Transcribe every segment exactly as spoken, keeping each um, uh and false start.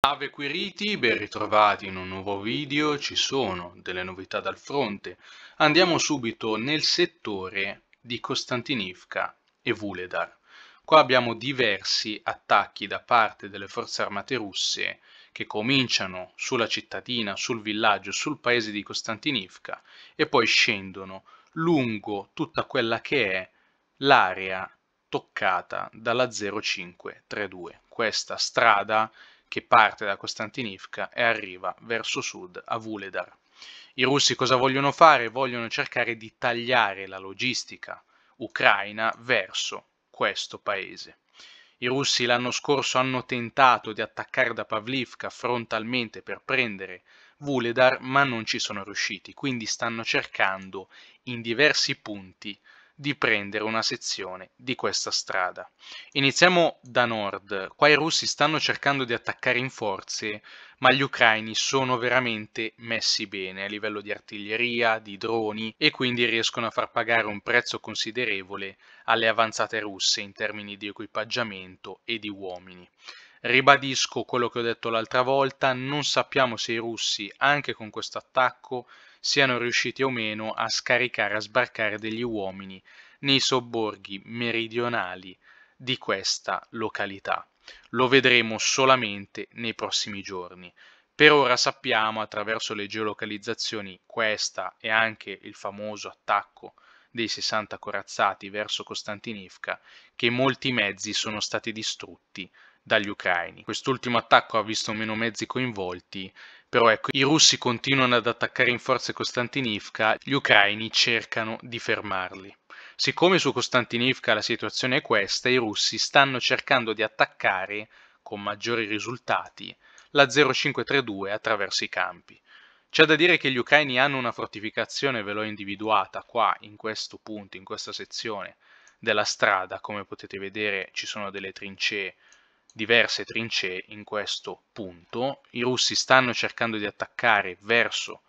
Ave Quiriti, ben ritrovati in un nuovo video. Ci sono delle novità dal fronte. Andiamo subito nel settore di Kostiantynivka e Vuledar. Qua abbiamo diversi attacchi da parte delle forze armate russe che cominciano sulla cittadina, sul villaggio, sul paese di Kostiantynivka e poi scendono lungo tutta quella che è l'area toccata dalla zero cinque trentadue. Questa strada che parte da Kostiantynivka e arriva verso sud a Vuhledar. I russi cosa vogliono fare? Vogliono cercare di tagliare la logistica ucraina verso questo paese. I russi l'anno scorso hanno tentato di attaccare da Pavlivka frontalmente per prendere Vuhledar, ma non ci sono riusciti, quindi stanno cercando in diversi punti di prendere una sezione di questa strada. Iniziamo da nord. Qua i russi stanno cercando di attaccare in forze, ma gli ucraini sono veramente messi bene a livello di artiglieria, di droni, e quindi riescono a far pagare un prezzo considerevole alle avanzate russe in termini di equipaggiamento e di uomini. Ribadisco quello che ho detto l'altra volta: non sappiamo se i russi, anche con questo attacco, siano riusciti o meno a scaricare, a sbarcare degli uomini nei sobborghi meridionali di questa località. Lo vedremo solamente nei prossimi giorni. Per ora sappiamo, attraverso le geolocalizzazioni, questa e anche il famoso attacco dei sessanta corazzati verso Kostiantynivka, che molti mezzi sono stati distrutti dagli ucraini. Quest'ultimo attacco ha visto meno mezzi coinvolti, però ecco, i russi continuano ad attaccare in forze Kostiantynivka, gli ucraini cercano di fermarli. Siccome su Kostiantynivka la situazione è questa, i russi stanno cercando di attaccare, con maggiori risultati, la zero cinque trentadue attraverso i campi. C'è da dire che gli ucraini hanno una fortificazione, ve l'ho individuata qua, in questo punto, in questa sezione della strada. Come potete vedere ci sono delle trincee, diverse trincee in questo punto. I russi stanno cercando di attaccare verso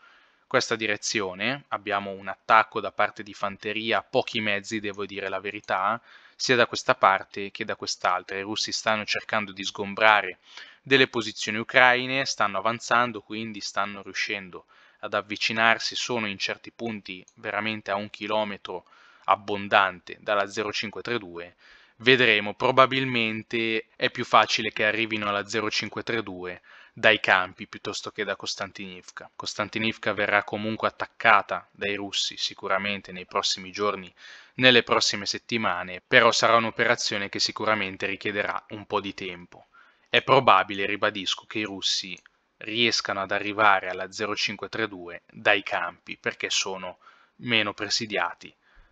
questa direzione. Abbiamo un attacco da parte di fanteria, pochi mezzi, devo dire la verità, sia da questa parte che da quest'altra. I russi stanno cercando di sgombrare delle posizioni ucraine, stanno avanzando, quindi stanno riuscendo ad avvicinarsi, sono in certi punti veramente a un chilometro abbondante dalla zero cinque trentadue. Vedremo, probabilmente è più facile che arrivino alla zero cinque trentadue dai campi piuttosto che da Kostiantynivka. Kostiantynivka verrà comunque attaccata dai russi sicuramente nei prossimi giorni, nelle prossime settimane, però sarà un'operazione che sicuramente richiederà un po' di tempo. È probabile, ribadisco, che i russi riescano ad arrivare alla zero cinque trentadue dai campi, perché sono meno presidiati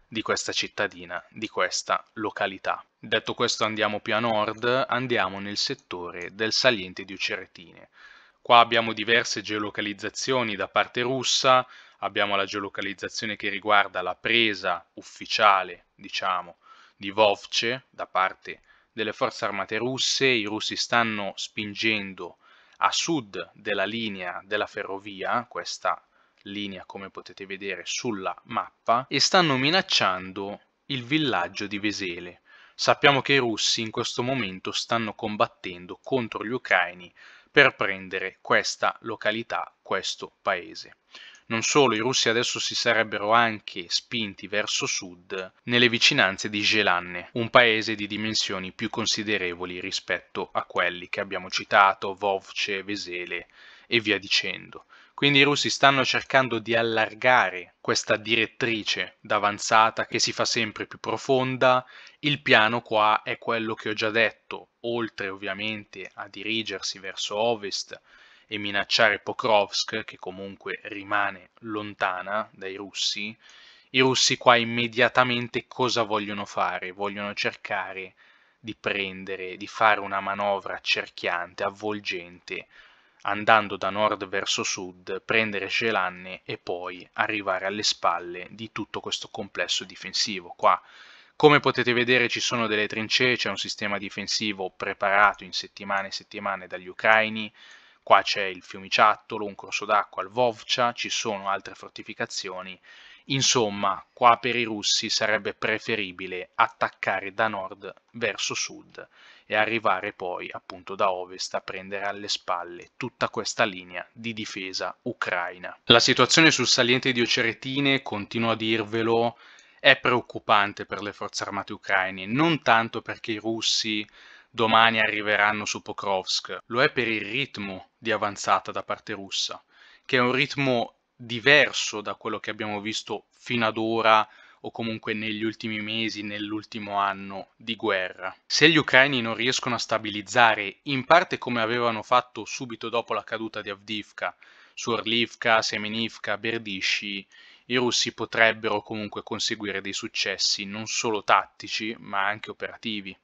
di questa cittadina, di questa località. Detto questo, andiamo più a nord, andiamo nel settore del saliente di Ocheretyne. Qua abbiamo diverse geolocalizzazioni da parte russa. Abbiamo la geolocalizzazione che riguarda la presa ufficiale, diciamo, di Vovce da parte delle forze armate russe. I russi stanno spingendo a sud della linea della ferrovia, questa linea come potete vedere sulla mappa, e stanno minacciando il villaggio di Vesele. Sappiamo che i russi in questo momento stanno combattendo contro gli ucraini per prendere questa località, questo paese. Non solo, i russi adesso si sarebbero anche spinti verso sud nelle vicinanze di Celanne, un paese di dimensioni più considerevoli rispetto a quelli che abbiamo citato, Vovce, Vesele e via dicendo. Quindi i russi stanno cercando di allargare questa direttrice d'avanzata che si fa sempre più profonda. Il piano qua è quello che ho già detto, oltre ovviamente a dirigersi verso ovest e minacciare Pokrovsk, che comunque rimane lontana dai russi. I russi qua immediatamente cosa vogliono fare? Vogliono cercare di prendere, di fare una manovra accerchiante, avvolgente, andando da nord verso sud, prendere Zelene e poi arrivare alle spalle di tutto questo complesso difensivo. Qua, come potete vedere, ci sono delle trincee, c'è un sistema difensivo preparato in settimane e settimane dagli ucraini. Qua c'è il Fiumiciattolo, un corso d'acqua al Vovcia, ci sono altre fortificazioni. Insomma, qua per i russi sarebbe preferibile attaccare da nord verso sud e arrivare poi appunto da ovest a prendere alle spalle tutta questa linea di difesa ucraina. La situazione sul saliente di Ocheretyne, continuo a dirvelo, è preoccupante per le forze armate ucraine, non tanto perché i russi domani arriveranno su Pokrovsk, lo è per il ritmo di avanzata da parte russa, che è un ritmo diverso da quello che abbiamo visto fino ad ora o comunque negli ultimi mesi, nell'ultimo anno di guerra. Se gli ucraini non riescono a stabilizzare, in parte come avevano fatto subito dopo la caduta di Avdivka, su Orlivka, Semenivka, Berdishi, i russi potrebbero comunque conseguire dei successi non solo tattici ma anche operativi.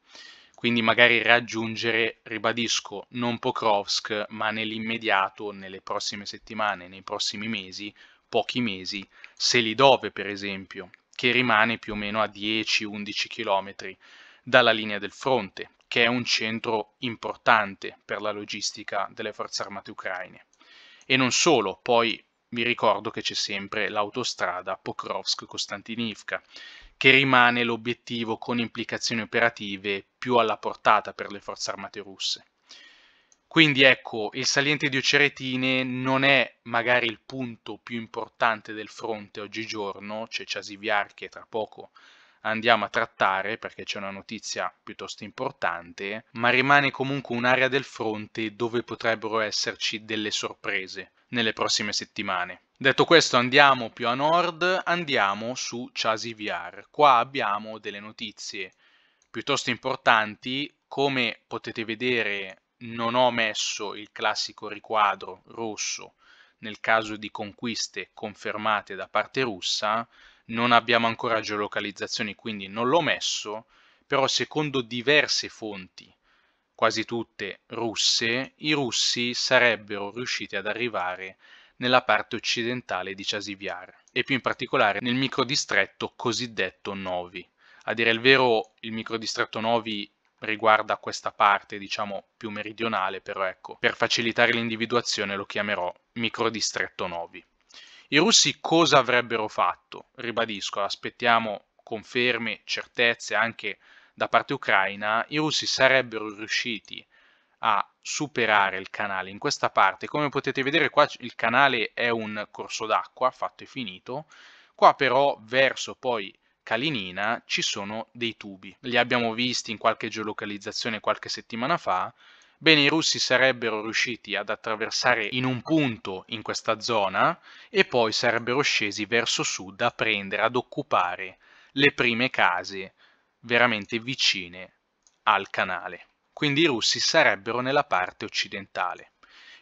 Quindi magari raggiungere, ribadisco, non Pokrovsk, ma nell'immediato, nelle prossime settimane, nei prossimi mesi, pochi mesi, Selidove per esempio, che rimane più o meno a dieci undici chilometri dalla linea del fronte, che è un centro importante per la logistica delle forze armate ucraine. E non solo, poi vi ricordo che c'è sempre l'autostrada Pokrovsk-Kostiantynivka, che rimane l'obiettivo con implicazioni operative più alla portata per le forze armate russe. Quindi ecco, il saliente di Ocheretyne non è magari il punto più importante del fronte oggigiorno, c'è Chasiv Yar che tra poco andiamo a trattare perché c'è una notizia piuttosto importante, ma rimane comunque un'area del fronte dove potrebbero esserci delle sorprese nelle prossime settimane. Detto questo, andiamo più a nord, andiamo su Chasiv Yar. Qua abbiamo delle notizie piuttosto importanti. Come potete vedere, non ho messo il classico riquadro rosso nel caso di conquiste confermate da parte russa, non abbiamo ancora geolocalizzazioni, quindi non l'ho messo, però secondo diverse fonti, quasi tutte russe, i russi sarebbero riusciti ad arrivare nella parte occidentale di Chasiv Yar e più in particolare nel microdistretto cosiddetto Novi. A dire il vero, il microdistretto Novi riguarda questa parte, diciamo, più meridionale, però ecco, per facilitare l'individuazione lo chiamerò microdistretto Novi. I russi cosa avrebbero fatto? Ribadisco, aspettiamo conferme, certezze anche da parte ucraina, i russi sarebbero riusciti a superare il canale in questa parte. Come potete vedere qua il canale è un corso d'acqua fatto e finito, qua però verso poi Kalinina ci sono dei tubi, li abbiamo visti in qualche geolocalizzazione qualche settimana fa. Bene, i russi sarebbero riusciti ad attraversare in un punto in questa zona e poi sarebbero scesi verso sud a prendere, ad occupare le prime case veramente vicine al canale. Quindi i russi sarebbero nella parte occidentale.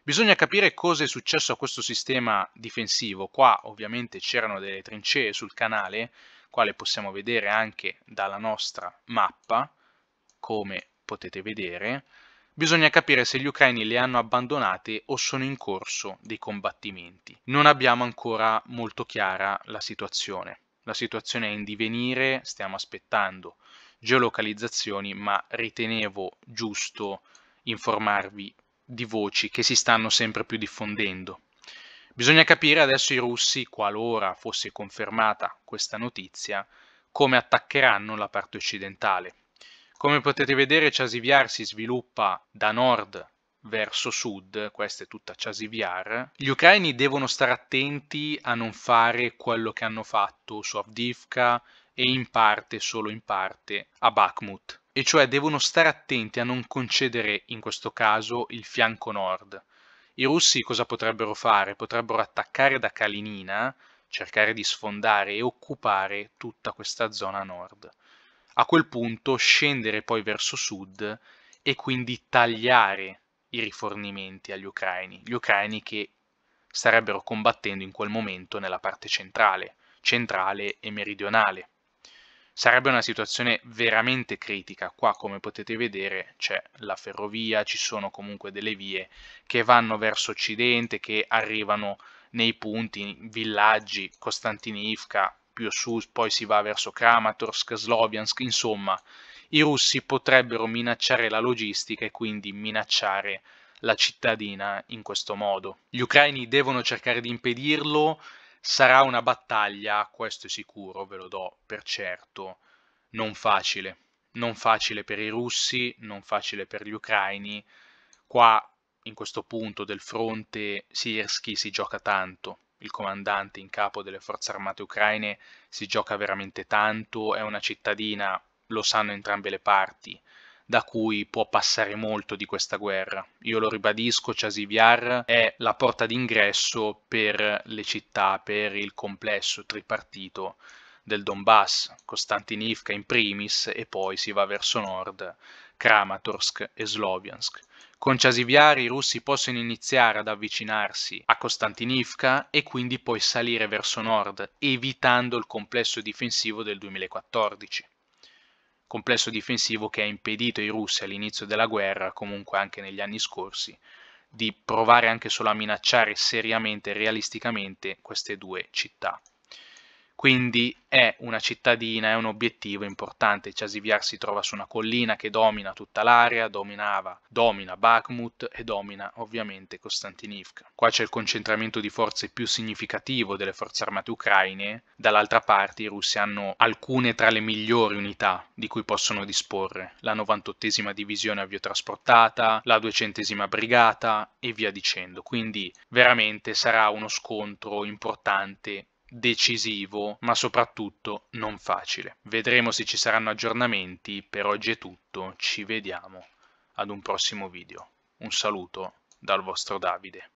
Bisogna capire cosa è successo a questo sistema difensivo. Qua ovviamente c'erano delle trincee sul canale, quale possiamo vedere anche dalla nostra mappa, come potete vedere. Bisogna capire se gli ucraini le hanno abbandonate o sono in corso dei combattimenti. Non abbiamo ancora molto chiara la situazione. La situazione è in divenire, stiamo aspettando geolocalizzazioni, ma ritenevo giusto informarvi di voci che si stanno sempre più diffondendo. Bisogna capire adesso i russi, qualora fosse confermata questa notizia, come attaccheranno la parte occidentale. Come potete vedere, Chasiv Yar si sviluppa da nord verso sud, questa è tutta Chasiv Yar. Gli ucraini devono stare attenti a non fare quello che hanno fatto su Avdivka e in parte, solo in parte, a Bakhmut. E cioè devono stare attenti a non concedere, in questo caso, il fianco nord. I russi cosa potrebbero fare? Potrebbero attaccare da Kalinina, cercare di sfondare e occupare tutta questa zona nord. A quel punto scendere poi verso sud e quindi tagliare i rifornimenti agli ucraini. Gli ucraini che starebbero combattendo in quel momento nella parte centrale, centrale e meridionale. Sarebbe una situazione veramente critica. Qua, come potete vedere, c'è la ferrovia, ci sono comunque delle vie che vanno verso occidente, che arrivano nei punti, villaggi, Kostiantynivka, più su, poi si va verso Kramatorsk, Sloviansk, insomma, i russi potrebbero minacciare la logistica e quindi minacciare la cittadina in questo modo. Gli ucraini devono cercare di impedirlo. Sarà una battaglia, questo è sicuro, ve lo do per certo, non facile. non facile per i russi, non facile per gli ucraini. Qua in questo punto del fronte Sirski si gioca tanto, il comandante in capo delle forze armate ucraine si gioca veramente tanto, è una cittadina, lo sanno entrambe le parti, da cui può passare molto di questa guerra. Io lo ribadisco, Chasiv Yar è la porta d'ingresso per le città, per il complesso tripartito del Donbass, Kostiantynivka in primis e poi si va verso nord, Kramatorsk e Sloviansk. Con Chasiv Yar i russi possono iniziare ad avvicinarsi a Kostiantynivka e quindi poi salire verso nord, evitando il complesso difensivo del duemilaquattordici. Complesso difensivo che ha impedito ai russi all'inizio della guerra, comunque anche negli anni scorsi, di provare anche solo a minacciare seriamente e realisticamente queste due città. Quindi è una cittadina, è un obiettivo importante. Chasiv Yar si trova su una collina che domina tutta l'area, dominava, domina Bakhmut e domina ovviamente Kostiantynivka. Qua c'è il concentramento di forze più significativo delle forze armate ucraine, dall'altra parte i russi hanno alcune tra le migliori unità di cui possono disporre, la novantottesima divisione aviotrasportata, la duecentesima brigata e via dicendo. Quindi veramente sarà uno scontro importante, decisivo, ma soprattutto non facile. Vedremo se ci saranno aggiornamenti, per oggi è tutto, ci vediamo ad un prossimo video. Un saluto dal vostro Davide.